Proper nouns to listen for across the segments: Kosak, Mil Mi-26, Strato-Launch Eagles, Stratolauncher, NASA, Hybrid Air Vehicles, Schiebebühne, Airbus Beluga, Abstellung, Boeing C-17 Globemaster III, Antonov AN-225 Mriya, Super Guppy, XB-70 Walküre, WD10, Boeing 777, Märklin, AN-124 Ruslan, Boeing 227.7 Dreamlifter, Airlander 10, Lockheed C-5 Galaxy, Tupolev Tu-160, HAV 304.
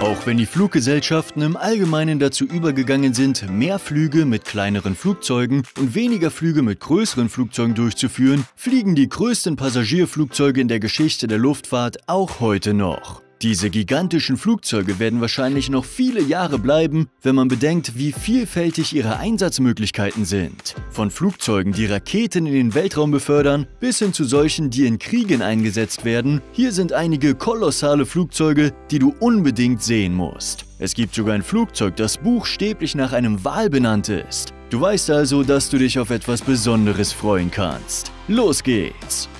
Auch wenn die Fluggesellschaften im Allgemeinen dazu übergegangen sind, mehr Flüge mit kleineren Flugzeugen und weniger Flüge mit größeren Flugzeugen durchzuführen, fliegen die größten Passagierflugzeuge in der Geschichte der Luftfahrt auch heute noch. Diese gigantischen Flugzeuge werden wahrscheinlich noch viele Jahre bleiben, wenn man bedenkt, wie vielfältig ihre Einsatzmöglichkeiten sind. Von Flugzeugen, die Raketen in den Weltraum befördern, bis hin zu solchen, die in Kriegen eingesetzt werden. Hier sind einige kolossale Flugzeuge, die du unbedingt sehen musst. Es gibt sogar ein Flugzeug, das buchstäblich nach einem Wal benannt ist. Du weißt also, dass du dich auf etwas Besonderes freuen kannst. Los geht's!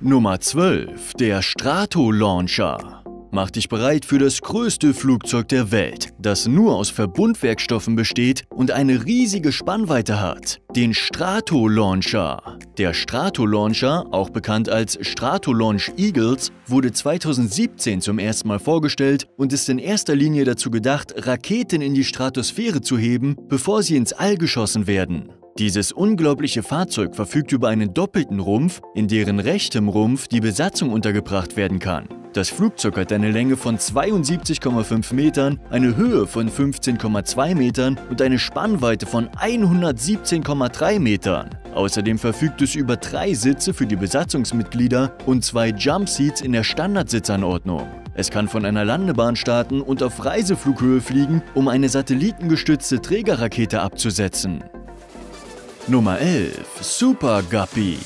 Nummer 12. Der Strato-Launcher. Mach dich bereit für das größte Flugzeug der Welt, das nur aus Verbundwerkstoffen besteht und eine riesige Spannweite hat. Den Strato-Launcher. Der Strato-Launcher, auch bekannt als Strato-Launch Eagles, wurde 2017 zum ersten Mal vorgestellt und ist in erster Linie dazu gedacht, Raketen in die Stratosphäre zu heben, bevor sie ins All geschossen werden. Dieses unglaubliche Fahrzeug verfügt über einen doppelten Rumpf, in deren rechtem Rumpf die Besatzung untergebracht werden kann. Das Flugzeug hat eine Länge von 72,5 Metern, eine Höhe von 15,2 Metern und eine Spannweite von 117,3 Metern. Außerdem verfügt es über 3 Sitze für die Besatzungsmitglieder und 2 Jumpseats in der Standardsitzanordnung. Es kann von einer Landebahn starten und auf Reiseflughöhe fliegen, um eine satellitengestützte Trägerrakete abzusetzen. Nummer 11. Super Guppy.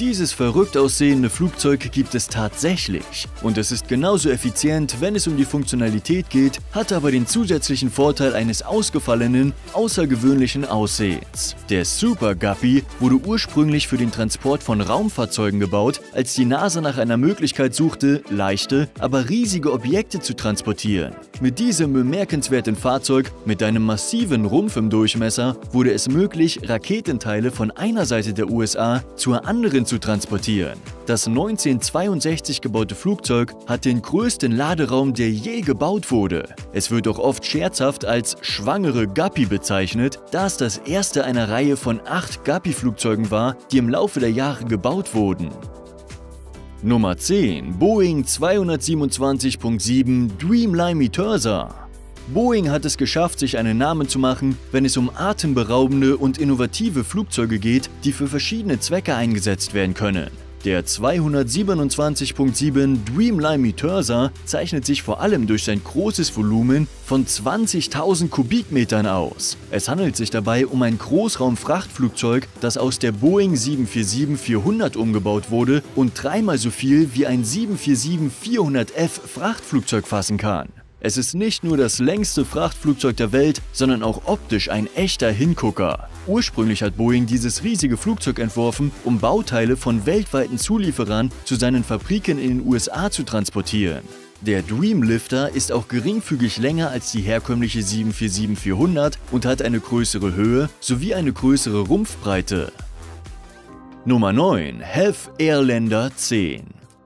Dieses verrückt aussehende Flugzeug gibt es tatsächlich. Und es ist genauso effizient, wenn es um die Funktionalität geht, hat aber den zusätzlichen Vorteil eines ausgefallenen, außergewöhnlichen Aussehens. Der Super Guppy wurde ursprünglich für den Transport von Raumfahrzeugen gebaut, als die NASA nach einer Möglichkeit suchte, leichte, aber riesige Objekte zu transportieren. Mit diesem bemerkenswerten Fahrzeug mit einem massiven Rumpf im Durchmesser wurde es möglich, Raketenteile von einer Seite der USA zur anderen zu transportieren. Das 1962 gebaute Flugzeug hat den größten Laderaum, der je gebaut wurde. Es wird auch oft scherzhaft als schwangere Guppy bezeichnet, da es das erste einer Reihe von 8 Guppy-Flugzeugen war, die im Laufe der Jahre gebaut wurden. Nummer 10. Boeing 227.7 Dreamlifter. Boeing hat es geschafft, sich einen Namen zu machen, wenn es um atemberaubende und innovative Flugzeuge geht, die für verschiedene Zwecke eingesetzt werden können. Der 227.7 Dreamlifter zeichnet sich vor allem durch sein großes Volumen von 20.000 Kubikmetern aus. Es handelt sich dabei um ein Großraumfrachtflugzeug, das aus der Boeing 747-400 umgebaut wurde und 3-mal so viel wie ein 747-400F Frachtflugzeug fassen kann. Es ist nicht nur das längste Frachtflugzeug der Welt, sondern auch optisch ein echter Hingucker. Ursprünglich hat Boeing dieses riesige Flugzeug entworfen, um Bauteile von weltweiten Zulieferern zu seinen Fabriken in den USA zu transportieren. Der Dreamlifter ist auch geringfügig länger als die herkömmliche 747-400 und hat eine größere Höhe sowie eine größere Rumpfbreite. Nummer 9. Airlander 10.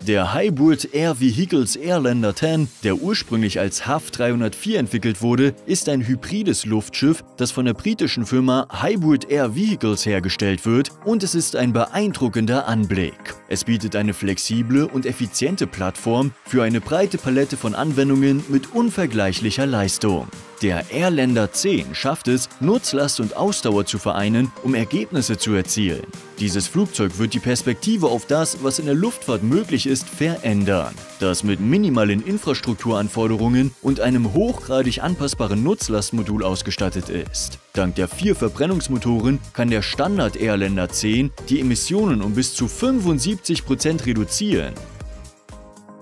Der Hybrid Air Vehicles Airlander 10, der ursprünglich als HAV 304 entwickelt wurde, ist ein hybrides Luftschiff, das von der britischen Firma Hybrid Air Vehicles hergestellt wird, und es ist ein beeindruckender Anblick. Es bietet eine flexible und effiziente Plattform für eine breite Palette von Anwendungen mit unvergleichlicher Leistung. Der Airlander 10 schafft es, Nutzlast und Ausdauer zu vereinen, um Ergebnisse zu erzielen. Dieses Flugzeug wird die Perspektive auf das, was in der Luftfahrt möglich ist, verändern. Das mit minimalen Infrastrukturanforderungen und einem hochgradig anpassbaren Nutzlastmodul ausgestattet ist. Dank der 4 Verbrennungsmotoren kann der Standard Airlander 10 die Emissionen um bis zu 75% reduzieren.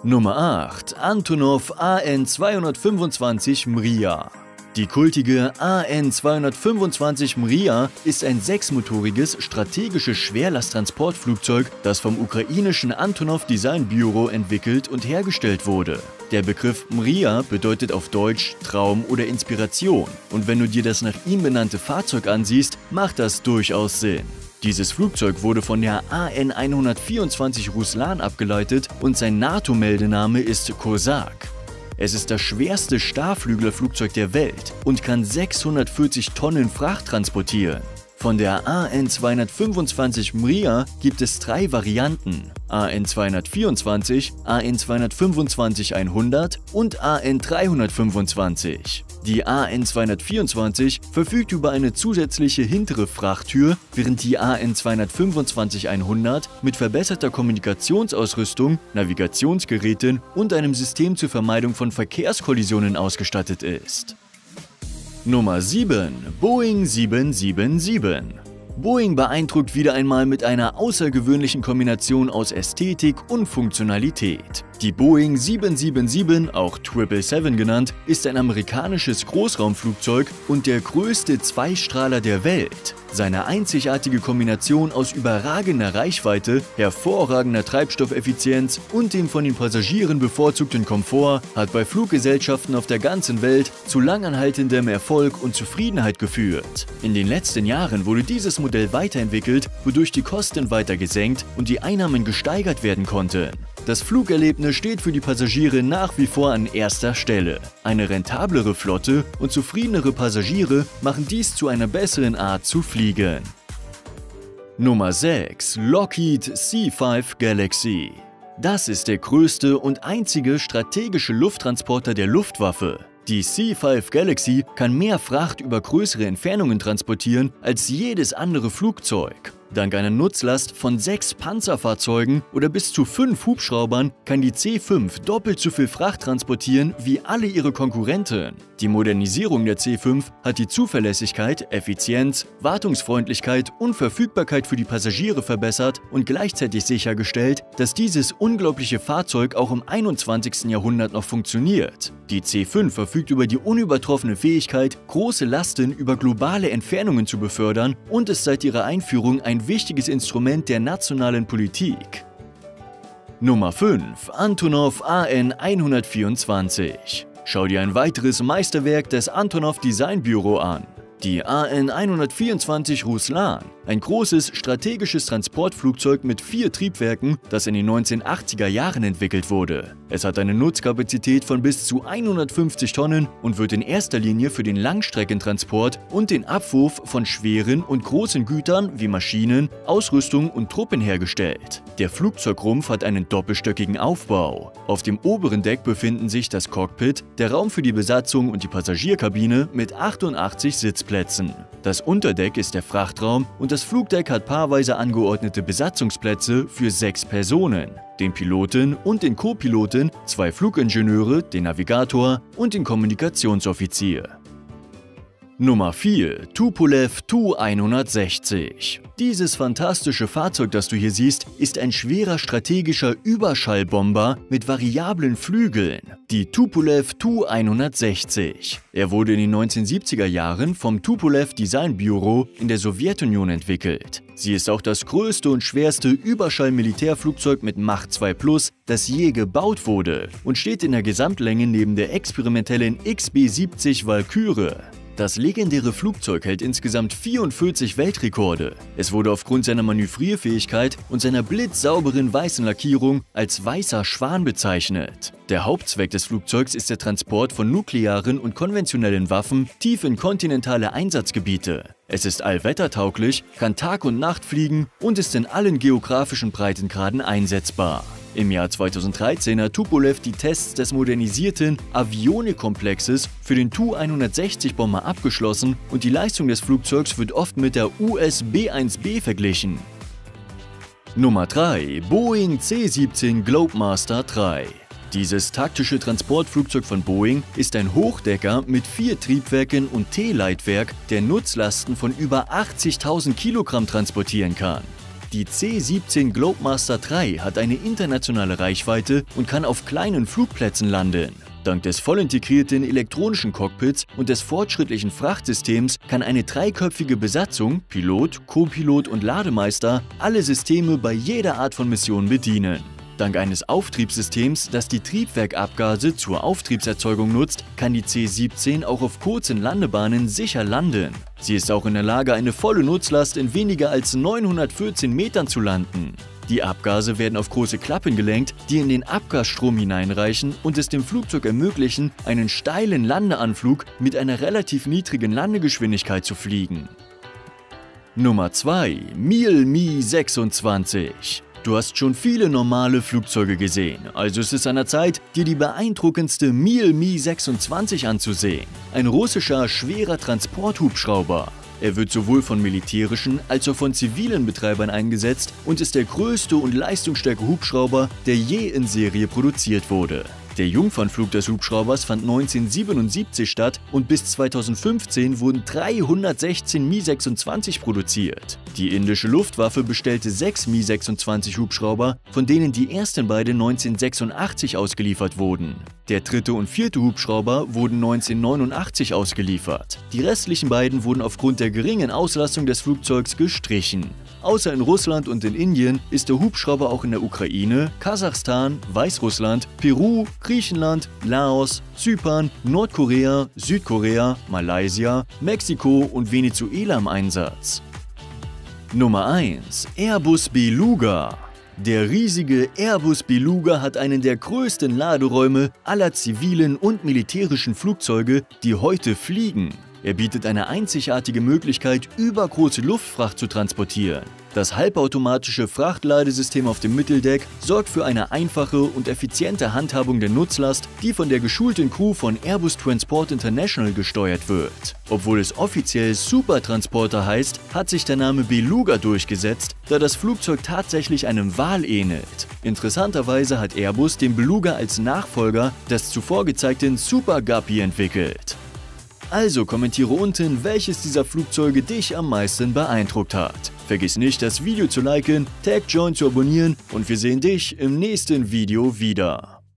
Nummer 8. Antonov AN-225 Mriya. Die kultige AN-225 Mriya ist ein 6-motoriges, strategisches Schwerlasttransportflugzeug, das vom ukrainischen Antonov Designbüro entwickelt und hergestellt wurde. Der Begriff Mriya bedeutet auf Deutsch Traum oder Inspiration, und wenn du dir das nach ihm benannte Fahrzeug ansiehst, macht das durchaus Sinn. Dieses Flugzeug wurde von der AN-124 Ruslan abgeleitet und sein NATO-Meldename ist Kosak. Es ist das schwerste Starflüglerflugzeug der Welt und kann 640 Tonnen Fracht transportieren. Von der AN-225 Mriya gibt es drei Varianten: AN-224, AN-225-100 und AN-325. Die AN-224 verfügt über eine zusätzliche hintere Frachttür, während die AN-225-100 mit verbesserter Kommunikationsausrüstung, Navigationsgeräten und einem System zur Vermeidung von Verkehrskollisionen ausgestattet ist. Nummer 7 – Boeing 777. Boeing beeindruckt wieder einmal mit einer außergewöhnlichen Kombination aus Ästhetik und Funktionalität. Die Boeing 777, auch 777 genannt, ist ein amerikanisches Großraumflugzeug und der größte Zweistrahler der Welt. Seine einzigartige Kombination aus überragender Reichweite, hervorragender Treibstoffeffizienz und dem von den Passagieren bevorzugten Komfort hat bei Fluggesellschaften auf der ganzen Welt zu langanhaltendem Erfolg und Zufriedenheit geführt. In den letzten Jahren wurde dieses Modell weiterentwickelt, wodurch die Kosten weiter gesenkt und die Einnahmen gesteigert werden konnten. Das Flugerlebnis steht für die Passagiere nach wie vor an erster Stelle. Eine rentablere Flotte und zufriedenere Passagiere machen dies zu einer besseren Art zu fliegen. Nummer 6 – Lockheed C-5 Galaxy. Das ist der größte und einzige strategische Lufttransporter der Luftwaffe. Die C-5 Galaxy kann mehr Fracht über größere Entfernungen transportieren als jedes andere Flugzeug. Dank einer Nutzlast von 6 Panzerfahrzeugen oder bis zu 5 Hubschraubern kann die C-5 doppelt so viel Fracht transportieren wie alle ihre Konkurrenten. Die Modernisierung der C-5 hat die Zuverlässigkeit, Effizienz, Wartungsfreundlichkeit und Verfügbarkeit für die Passagiere verbessert und gleichzeitig sichergestellt, dass dieses unglaubliche Fahrzeug auch im 21. Jahrhundert noch funktioniert. Die C-5 verfügt über die unübertroffene Fähigkeit, große Lasten über globale Entfernungen zu befördern und ist seit ihrer Einführung ein wichtiges Instrument der nationalen Politik. Nummer 5 – Antonov AN-124. Schau dir ein weiteres Meisterwerk des Antonov Designbüro an. Die AN-124 Ruslan, ein großes strategisches Transportflugzeug mit 4 Triebwerken, das in den 1980er Jahren entwickelt wurde. Es hat eine Nutzkapazität von bis zu 150 Tonnen und wird in erster Linie für den Langstreckentransport und den Abwurf von schweren und großen Gütern wie Maschinen, Ausrüstung und Truppen hergestellt. Der Flugzeugrumpf hat einen doppelstöckigen Aufbau. Auf dem oberen Deck befinden sich das Cockpit, der Raum für die Besatzung und die Passagierkabine mit 88 Sitzplätzen. Das Unterdeck ist der Frachtraum und das Flugdeck hat paarweise angeordnete Besatzungsplätze für 6 Personen, den Piloten und den Co-Piloten, 2 Flugingenieure, den Navigator und den Kommunikationsoffizier. Nummer 4 – Tupolev Tu-160. Dieses fantastische Fahrzeug, das du hier siehst, ist ein schwerer strategischer Überschallbomber mit variablen Flügeln, die Tupolev Tu-160. Er wurde in den 1970er Jahren vom Tupolev Designbüro in der Sowjetunion entwickelt. Sie ist auch das größte und schwerste Überschall-Militärflugzeug mit Mach 2+, das je gebaut wurde und steht in der Gesamtlänge neben der experimentellen XB-70 Walküre. Das legendäre Flugzeug hält insgesamt 44 Weltrekorde. Es wurde aufgrund seiner Manövrierfähigkeit und seiner blitzsauberen weißen Lackierung als weißer Schwan bezeichnet. Der Hauptzweck des Flugzeugs ist der Transport von nuklearen und konventionellen Waffen tief in kontinentale Einsatzgebiete. Es ist allwettertauglich, kann Tag und Nacht fliegen und ist in allen geografischen Breitengraden einsetzbar. Im Jahr 2013 hat Tupolev die Tests des modernisierten Avionikkomplexes für den Tu-160-Bomber abgeschlossen und die Leistung des Flugzeugs wird oft mit der US-B-1B verglichen. Nummer 3 – Boeing C-17 Globemaster III. Dieses taktische Transportflugzeug von Boeing ist ein Hochdecker mit 4 Triebwerken und T-Leitwerk, der Nutzlasten von über 80.000 Kilogramm transportieren kann. Die C-17 Globemaster III hat eine internationale Reichweite und kann auf kleinen Flugplätzen landen. Dank des vollintegrierten elektronischen Cockpits und des fortschrittlichen Frachtsystems kann eine dreiköpfige Besatzung, Pilot, Co-Pilot und Lademeister, alle Systeme bei jeder Art von Mission bedienen. Dank eines Auftriebssystems, das die Triebwerkabgase zur Auftriebserzeugung nutzt, kann die C-17 auch auf kurzen Landebahnen sicher landen. Sie ist auch in der Lage, eine volle Nutzlast in weniger als 914 Metern zu landen. Die Abgase werden auf große Klappen gelenkt, die in den Abgasstrom hineinreichen und es dem Flugzeug ermöglichen, einen steilen Landeanflug mit einer relativ niedrigen Landegeschwindigkeit zu fliegen. Nummer 2. Mil Mi-26. Du hast schon viele normale Flugzeuge gesehen, also ist es an der Zeit, dir die beeindruckendste Mil Mi-26 anzusehen. Ein russischer, schwerer Transporthubschrauber. Er wird sowohl von militärischen als auch von zivilen Betreibern eingesetzt und ist der größte und leistungsstärkste Hubschrauber, der je in Serie produziert wurde. Der Jungfernflug des Hubschraubers fand 1977 statt und bis 2015 wurden 316 Mi-26 produziert. Die indische Luftwaffe bestellte 6 Mi-26 Hubschrauber, von denen die ersten beiden 1986 ausgeliefert wurden. Der dritte und vierte Hubschrauber wurden 1989 ausgeliefert. Die restlichen beiden wurden aufgrund der geringen Auslastung des Flugzeugs gestrichen. Außer in Russland und in Indien ist der Hubschrauber auch in der Ukraine, Kasachstan, Weißrussland, Peru, Griechenland, Laos, Zypern, Nordkorea, Südkorea, Malaysia, Mexiko und Venezuela im Einsatz. Nummer 1. Airbus Beluga. Der riesige Airbus Beluga hat einen der größten Laderäume aller zivilen und militärischen Flugzeuge, die heute fliegen. Er bietet eine einzigartige Möglichkeit, übergroße Luftfracht zu transportieren. Das halbautomatische Frachtladesystem auf dem Mitteldeck sorgt für eine einfache und effiziente Handhabung der Nutzlast, die von der geschulten Crew von Airbus Transport International gesteuert wird. Obwohl es offiziell Supertransporter heißt, hat sich der Name Beluga durchgesetzt, da das Flugzeug tatsächlich einem Wal ähnelt. Interessanterweise hat Airbus den Beluga als Nachfolger des zuvor gezeigten Super Guppy entwickelt. Also kommentiere unten, welches dieser Flugzeuge dich am meisten beeindruckt hat. Vergiss nicht, das Video zu liken, Tag Join zu abonnieren und wir sehen dich im nächsten Video wieder.